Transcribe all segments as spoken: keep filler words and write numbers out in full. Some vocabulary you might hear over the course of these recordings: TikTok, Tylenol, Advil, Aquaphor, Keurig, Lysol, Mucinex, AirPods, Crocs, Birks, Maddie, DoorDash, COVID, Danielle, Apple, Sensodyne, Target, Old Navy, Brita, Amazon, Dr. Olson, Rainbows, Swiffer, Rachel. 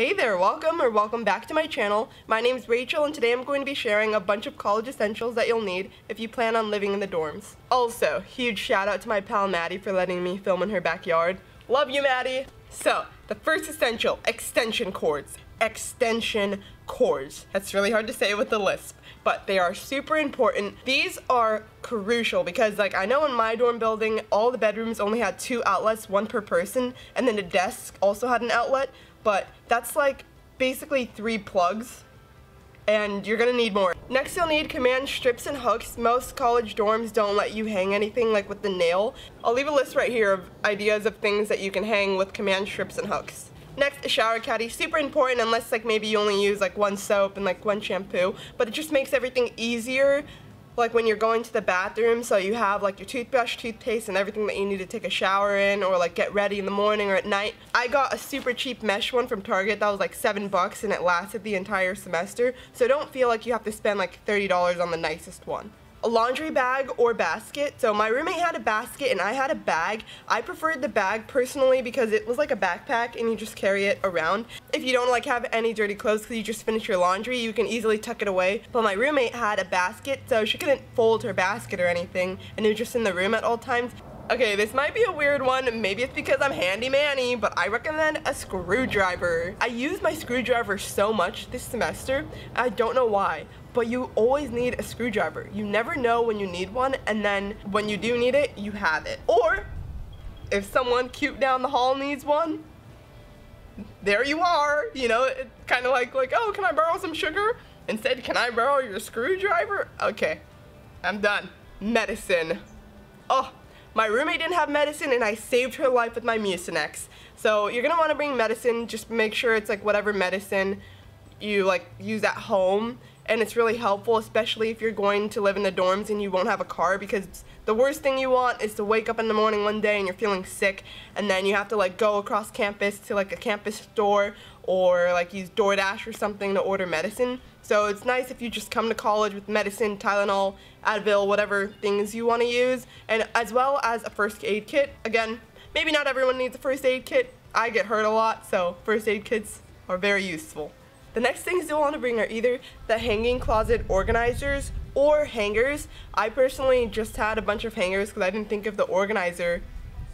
Hey there, welcome or welcome back to my channel. My name is Rachel and today I'm going to be sharing a bunch of college essentials that you'll need if you plan on living in the dorms. Also, huge shout out to my pal Maddie for letting me film in her backyard. Love you, Maddie! So, the first essential, extension cords. Extension cords. That's really hard to say with a lisp, but they are super important. These are crucial because, like, I know in my dorm building, all the bedrooms only had two outlets, one per person, and then the desk also had an outlet. But that's like basically three plugs, and you're gonna need more. Next you'll need command strips and hooks. Most college dorms don't let you hang anything like with the nail. I'll leave a list right here of ideas of things that you can hang with command strips and hooks. Next, a shower caddy. Super important unless like maybe you only use like one soap and like one shampoo, but it just makes everything easier. Like when you're going to the bathroom, so you have like your toothbrush, toothpaste, and everything that you need to take a shower in or like get ready in the morning or at night. I got a super cheap mesh one from Target that was like seven bucks and it lasted the entire semester, so don't feel like you have to spend like thirty dollars on the nicest one. A laundry bag or basket. So my roommate had a basket and I had a bag. I preferred the bag personally because it was like a backpack and you just carry it around. If you don't like have any dirty clothes because you just finished your laundry, you can easily tuck it away. But my roommate had a basket, so she couldn't fold her basket or anything, and it was just in the room at all times. Okay, this might be a weird one, maybe it's because I'm handy manny, but I recommend a screwdriver. I use my screwdriver so much this semester, I don't know why, but you always need a screwdriver. You never know when you need one, and then when you do need it, you have it. Or, if someone cute down the hall needs one, there you are, you know, it's kind of like, like, oh, can I borrow some sugar? Instead, can I borrow your screwdriver? Okay, I'm done. Medicine. Oh. My roommate didn't have medicine and I saved her life with my Mucinex. So you're gonna wanna bring medicine, just make sure it's like whatever medicine you like use at home, and it's really helpful, especially if you're going to live in the dorms and you won't have a car, because the worst thing you want is to wake up in the morning one day and you're feeling sick and then you have to like go across campus to like a campus store or like use DoorDash or something to order medicine. So it's nice if you just come to college with medicine, Tylenol, Advil, whatever things you want to use, and as well as a first aid kit. Again, maybe not everyone needs a first aid kit. I get hurt a lot, so first aid kits are very useful. The next things you'll want to bring are either the hanging closet organizers or hangers. I personally just had a bunch of hangers because I didn't think of the organizer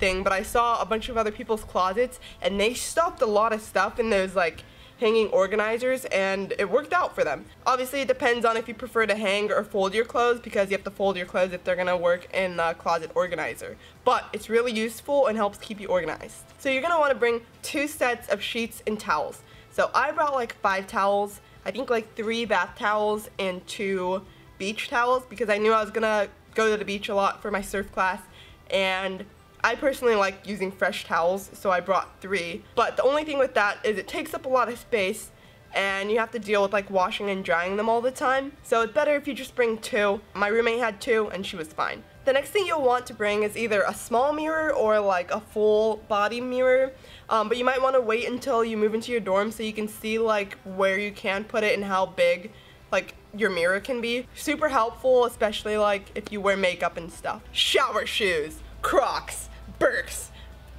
thing, but I saw a bunch of other people's closets and they stuffed a lot of stuff in those like hanging organizers, and it worked out for them. Obviously it depends on if you prefer to hang or fold your clothes, because you have to fold your clothes if they're gonna work in the closet organizer, but it's really useful and helps keep you organized. So you're gonna want to bring two sets of sheets and towels. So I brought like five towels, I think like three bath towels and two beach towels, because I knew I was gonna go to the beach a lot for my surf class, and I personally like using fresh towels, so I brought three. But the only thing with that is it takes up a lot of space and you have to deal with like washing and drying them all the time, so it's better if you just bring two. My roommate had two and she was fine. The next thing you'll want to bring is either a small mirror or like a full body mirror, um, but you might want to wait until you move into your dorm so you can see like where you can put it and how big like your mirror can be. Super helpful, especially like if you wear makeup and stuff. Shower shoes, Crocs, Birks,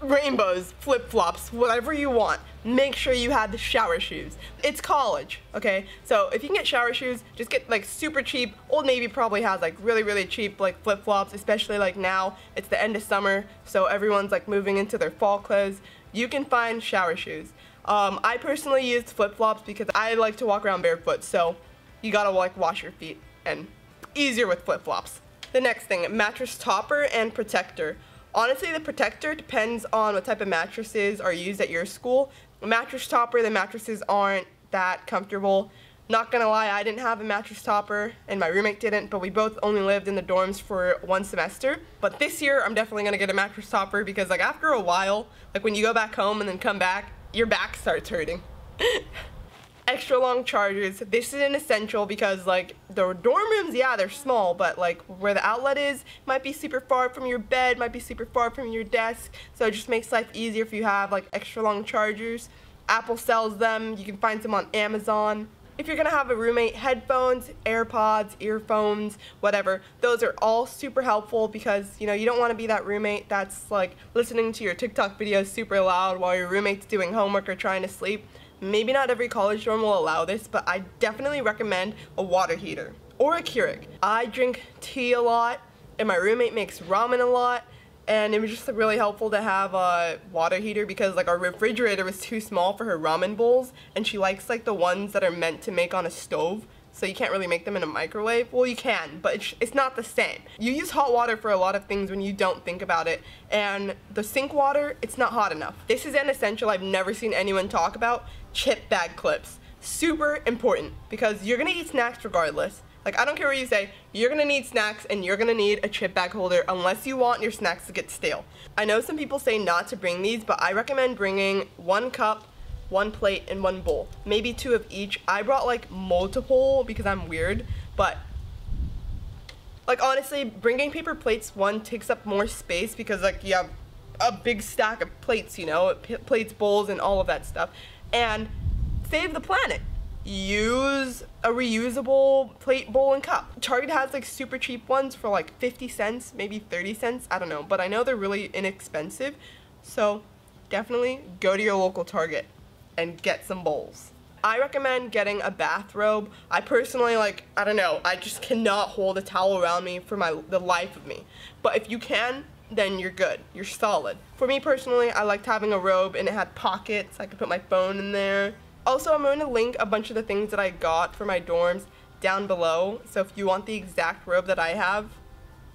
Rainbows, flip-flops, whatever you want. Make sure you have the shower shoes. It's college, okay? So if you can get shower shoes, just get like super cheap. Old Navy probably has like really, really cheap like flip-flops, especially like now. It's the end of summer, so everyone's like moving into their fall clothes. You can find shower shoes. Um, I personally used flip-flops because I like to walk around barefoot, so you gotta like wash your feet, and easier with flip-flops. The next thing, mattress topper and protector. Honestly, the protector depends on what type of mattresses are used at your school. Mattress topper, the mattresses aren't that comfortable. Not gonna lie, I didn't have a mattress topper and my roommate didn't, but we both only lived in the dorms for one semester. But this year, I'm definitely gonna get a mattress topper because like after a while, like when you go back home and then come back, your back starts hurting. Extra long chargers. This is an essential because like the dorm rooms, yeah, they're small, but like where the outlet is might be super far from your bed, might be super far from your desk, so it just makes life easier if you have like extra long chargers. Apple sells them, you can find them on Amazon. If you're gonna have a roommate, headphones, AirPods, earphones, whatever, those are all super helpful because, you know, you don't wanna be that roommate that's like listening to your TikTok videos super loud while your roommate's doing homework or trying to sleep. Maybe not every college dorm will allow this, but I definitely recommend a water heater or a Keurig. I drink tea a lot, and my roommate makes ramen a lot, and it was just really helpful to have a water heater because like our refrigerator was too small for her ramen bowls, and she likes like the ones that are meant to make on a stove, so you can't really make them in a microwave. Well, you can, but it's, it's not the same. You use hot water for a lot of things when you don't think about it, and the sink water, it's not hot enough. This is an essential I've never seen anyone talk about, chip bag clips. Super important, because you're gonna eat snacks regardless. Like, I don't care what you say, you're gonna need snacks and you're gonna need a chip bag holder unless you want your snacks to get stale. I know some people say not to bring these, but I recommend bringing one cup, one plate, and one bowl. Maybe two of each. I brought like multiple because I'm weird, but like honestly, bringing paper plates, one, takes up more space because like you have a big stack of plates, you know, plates, bowls, and all of that stuff. And save the planet. Use a reusable plate, bowl, and cup. Target has like super cheap ones for like fifty cents, maybe thirty cents, I don't know, but I know they're really inexpensive, so definitely go to your local Target and get some bowls. I recommend getting a bathrobe. I personally, like, I don't know, I just cannot hold a towel around me for my the life of me. But if you can, then you're good, you're solid. For me personally, I liked having a robe and it had pockets, I could put my phone in there. Also, I'm going to link a bunch of the things that I got for my dorms down below, so if you want the exact robe that I have,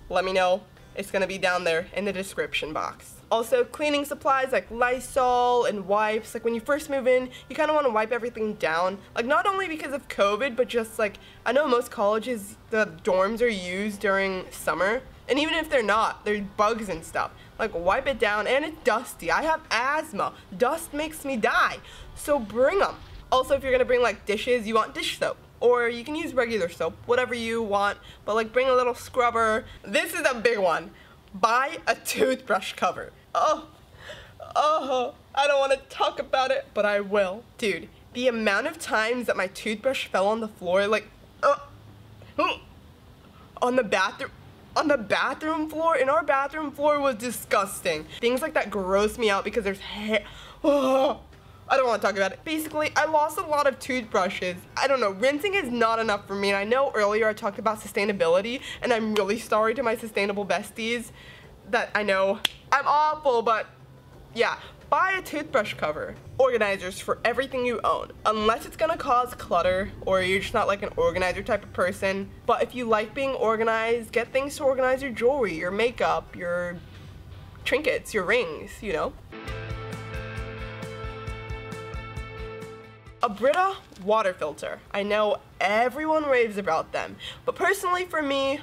let me know. It's gonna be down there in the description box. Also, cleaning supplies like Lysol and wipes. Like when you first move in, you kinda wanna wipe everything down. Like not only because of COVID, but just like, I know most colleges, the dorms are used during summer. And even if they're not, there's bugs and stuff. Like wipe it down, and it's dusty. I have asthma. Dust makes me die. So bring them. Also, if you're gonna bring like dishes, you want dish soap. Or you can use regular soap, whatever you want, but like bring a little scrubber. This is a big one. Buy a toothbrush cover. Oh, oh, I don't want to talk about it, but I will. Dude, the amount of times that my toothbrush fell on the floor, like, uh, on the bathroom, on the bathroom floor, and our bathroom floor was disgusting. Things like that gross me out because there's hair. Oh. I don't want to talk about it. Basically, I lost a lot of toothbrushes. I don't know, rinsing is not enough for me, and I know earlier I talked about sustainability, and I'm really sorry to my sustainable besties that I know I'm awful, but yeah. Buy a toothbrush cover. Organizers for everything you own. Unless it's gonna cause clutter or you're just not like an organizer type of person, but if you like being organized, get things to organize your jewelry, your makeup, your trinkets, your rings, you know? A Brita water filter. I know everyone raves about them, but personally for me,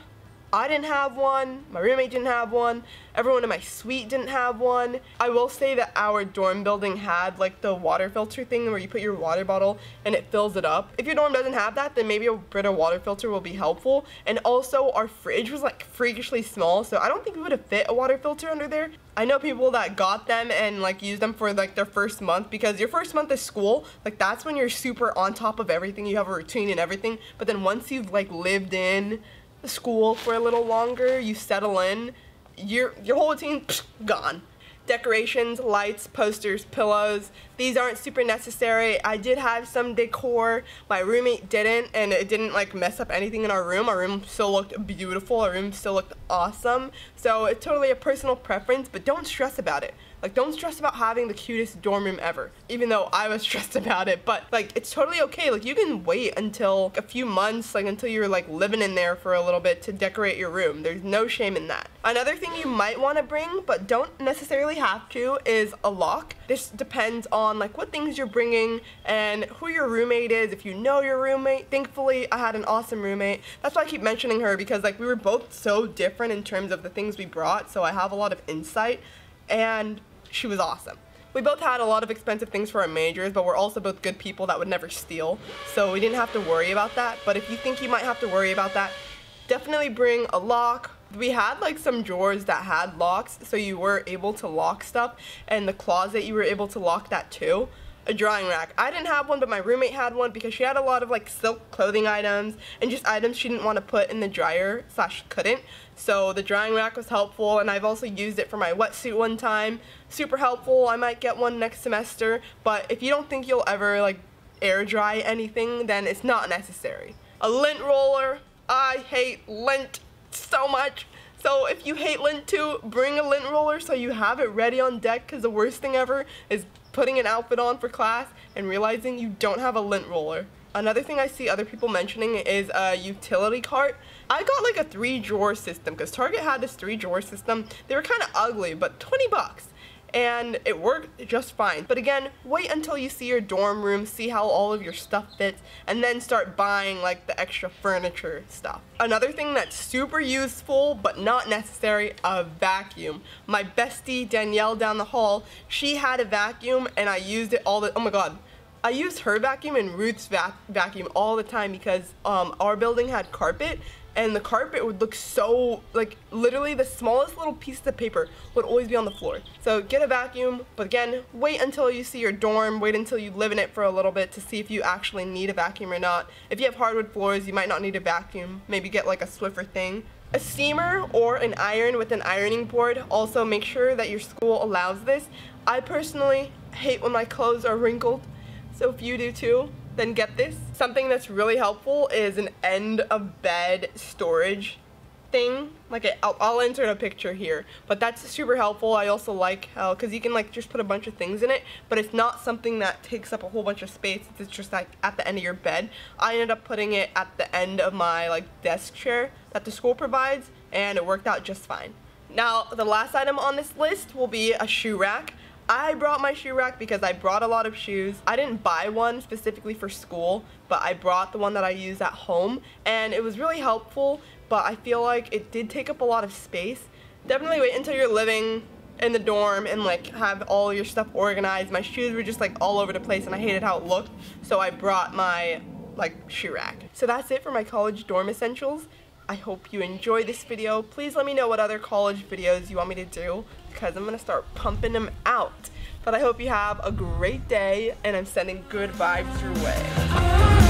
I didn't have one, my roommate didn't have one, everyone in my suite didn't have one. I will say that our dorm building had like the water filter thing where you put your water bottle and it fills it up. If your dorm doesn't have that, then maybe a Brita water filter will be helpful. And also our fridge was like freakishly small, so I don't think we would have fit a water filter under there. I know people that got them and like used them for like their first month, because your first month of school, like that's when you're super on top of everything, you have a routine and everything, but then once you've like lived in school for a little longer, you settle in, your your whole routine psh, gone. Decorations, lights, posters, pillows, these aren't super necessary. I did have some decor, my roommate didn't, and it didn't like mess up anything in our room. Our room still looked beautiful, our room still looked awesome, so it's totally a personal preference, but don't stress about it. Like, don't stress about having the cutest dorm room ever, even though I was stressed about it, but like it's totally okay. Like you can wait until like, a few months, like until you're like living in there for a little bit to decorate your room. There's no shame in that. Another thing you might want to bring but don't necessarily have to is a lock. This depends on like what things you're bringing and who your roommate is, if you know your roommate. Thankfully, I had an awesome roommate. That's why I keep mentioning her, because like we were both so different in terms of the things we brought, so I have a lot of insight, and she was awesome. We both had a lot of expensive things for our majors, but we're also both good people that would never steal, so we didn't have to worry about that. But if you think you might have to worry about that, definitely bring a lock. We had like some drawers that had locks, so you were able to lock stuff, and the closet you were able to lock that too. a drying rack. I didn't have one, but my roommate had one because she had a lot of like silk clothing items and just items she didn't want to put in the dryer slash couldn't. So the drying rack was helpful, and I've also used it for my wetsuit one time. Super helpful. I might get one next semester, but if you don't think you'll ever like air dry anything, then it's not necessary. A lint roller. I hate lint so much. So if you hate lint too, bring a lint roller so you have it ready on deck, because the worst thing ever is putting an outfit on for class and realizing you don't have a lint roller. Another thing I see other people mentioning is a utility cart. I got like a three drawer system because Target had this three drawer system. They were kind of ugly, but twenty bucks. And it worked just fine. But again, wait until you see your dorm room, see how all of your stuff fits, and then start buying like the extra furniture stuff. Another thing that's super useful but not necessary, a vacuum. My bestie Danielle down the hall, she had a vacuum and I used it all the, oh my god. I used her vacuum and Ruth's vac vacuum all the time because um, our building had carpet, and the carpet would look so, like, literally the smallest little piece of paper would always be on the floor. So get a vacuum, but again, wait until you see your dorm, wait until you live in it for a little bit to see if you actually need a vacuum or not. If you have hardwood floors, you might not need a vacuum. Maybe get like a Swiffer thing. A steamer or an iron with an ironing board. Also make sure that your school allows this. I personally hate when my clothes are wrinkled, so if you do too, then get this. Something that's really helpful is an end of bed storage thing. Like a, I'll, I'll insert a picture here, but that's super helpful. I also like how, because you can like just put a bunch of things in it, but it's not something that takes up a whole bunch of space. It's just like at the end of your bed. I ended up putting it at the end of my like desk chair that the school provides, and it worked out just fine. Now the last item on this list will be a shoe rack. I brought my shoe rack because I brought a lot of shoes. I didn't buy one specifically for school, but I brought the one that I use at home, and it was really helpful, but I feel like it did take up a lot of space. Definitely wait until you're living in the dorm and like have all your stuff organized. My shoes were just like all over the place and I hated how it looked, so I brought my like shoe rack. So that's it for my college dorm essentials. I hope you enjoyed this video. Please let me know what other college videos you want me to do, because I'm gonna start pumping them out. But I hope you have a great day, and I'm sending good vibes your way.